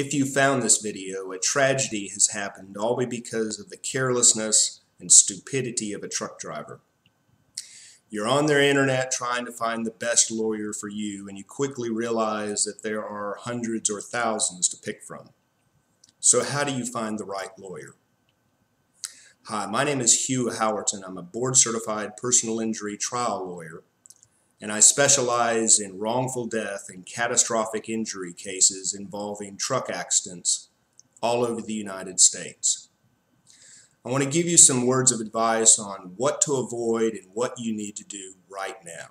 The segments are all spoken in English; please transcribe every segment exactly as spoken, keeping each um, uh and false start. If you found this video, a tragedy has happened, all because of the carelessness and stupidity of a truck driver. You're on their internet trying to find the best lawyer for you, and you quickly realize that there are hundreds or thousands to pick from. So how do you find the right lawyer? Hi, my name is Hugh Howerton. I'm a board certified personal injury trial lawyer, and I specialize in wrongful death and catastrophic injury cases involving truck accidents all over the United States. I want to give you some words of advice on what to avoid and what you need to do right now.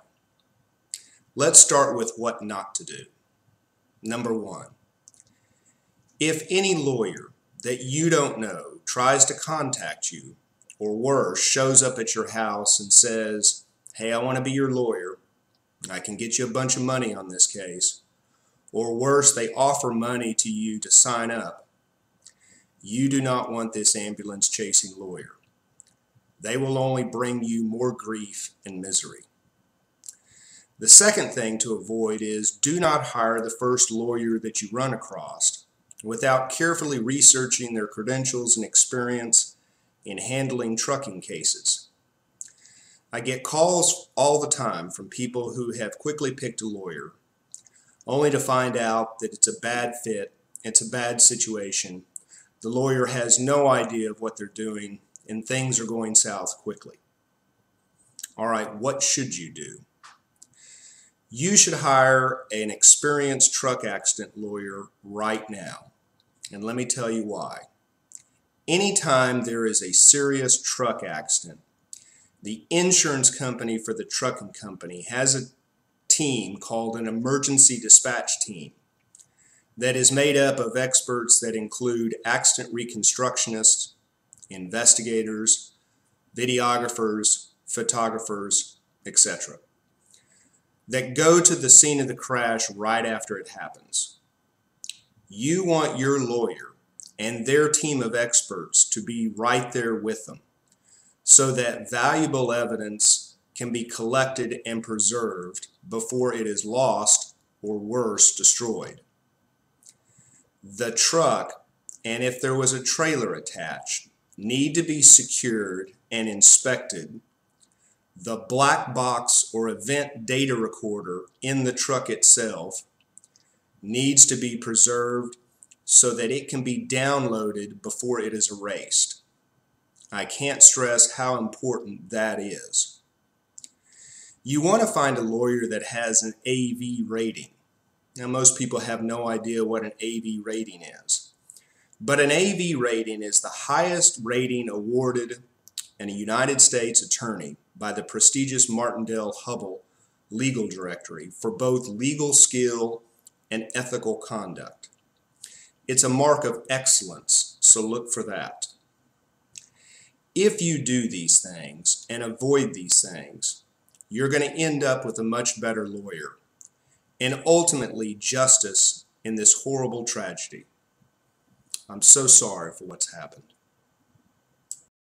Let's start with what not to do. Number one, if any lawyer that you don't know tries to contact you, or worse, shows up at your house and says, "Hey, I want to be your lawyer. I can get you a bunch of money on this case," or worse, they offer money to you to sign up, you do not want this ambulance-chasing lawyer. They will only bring you more grief and misery. The second thing to avoid is do not hire the first lawyer that you run across without carefully researching their credentials and experience in handling trucking cases. I get calls all the time from people who have quickly picked a lawyer, only to find out that it's a bad fit, it's a bad situation, the lawyer has no idea of what they're doing, and things are going south quickly. All right, what should you do? You should hire an experienced truck accident lawyer right now, and let me tell you why. Anytime there is a serious truck accident, the insurance company for the trucking company has a team called an emergency dispatch team that is made up of experts that include accident reconstructionists, investigators, videographers, photographers, et cetera, that go to the scene of the crash right after it happens. You want your lawyer and their team of experts to be right there with them so that valuable evidence can be collected and preserved before it is lost or, worse, destroyed. The truck, and if there was a trailer attached, need to be secured and inspected. The black box or event data recorder in the truck itself needs to be preserved so that it can be downloaded before it is erased. I can't stress how important that is. You want to find a lawyer that has an A V rating. Now, most people have no idea what an A V rating is, but an A V rating is the highest rating awarded in a United States attorney by the prestigious Martindale-Hubbell Legal Directory for both legal skill and ethical conduct. It's a mark of excellence, so look for that. If you do these things and avoid these things, you're going to end up with a much better lawyer, and ultimately justice in this horrible tragedy. I'm so sorry for what's happened.